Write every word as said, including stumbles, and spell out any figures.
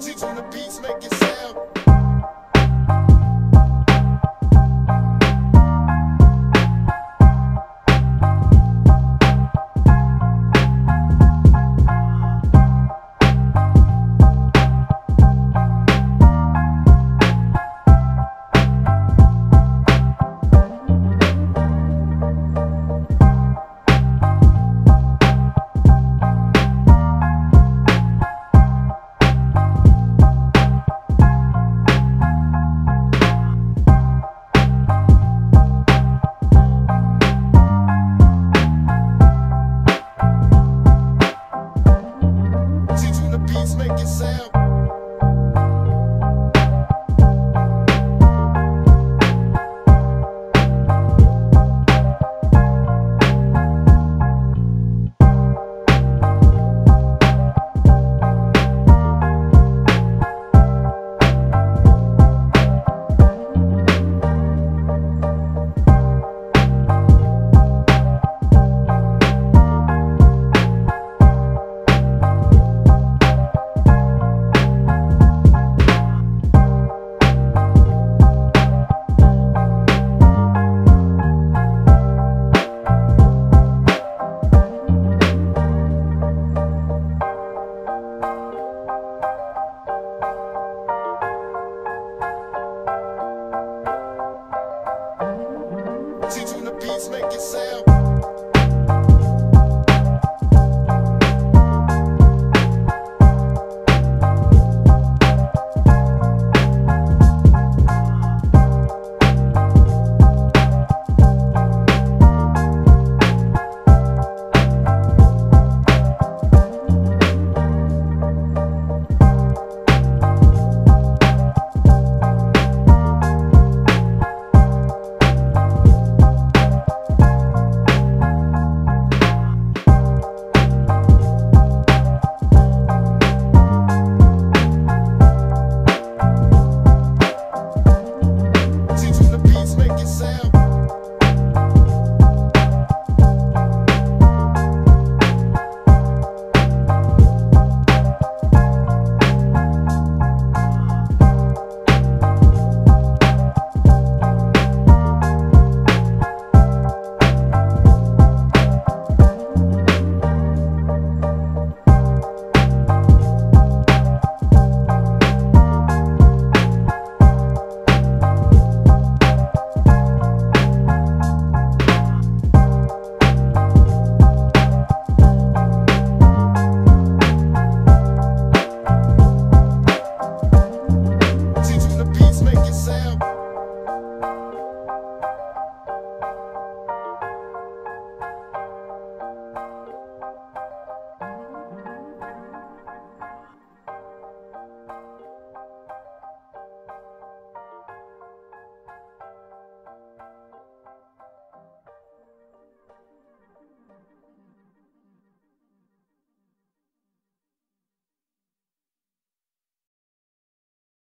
She's on the beats, make it sound. Make it sound. Teach them the beats, make it sound.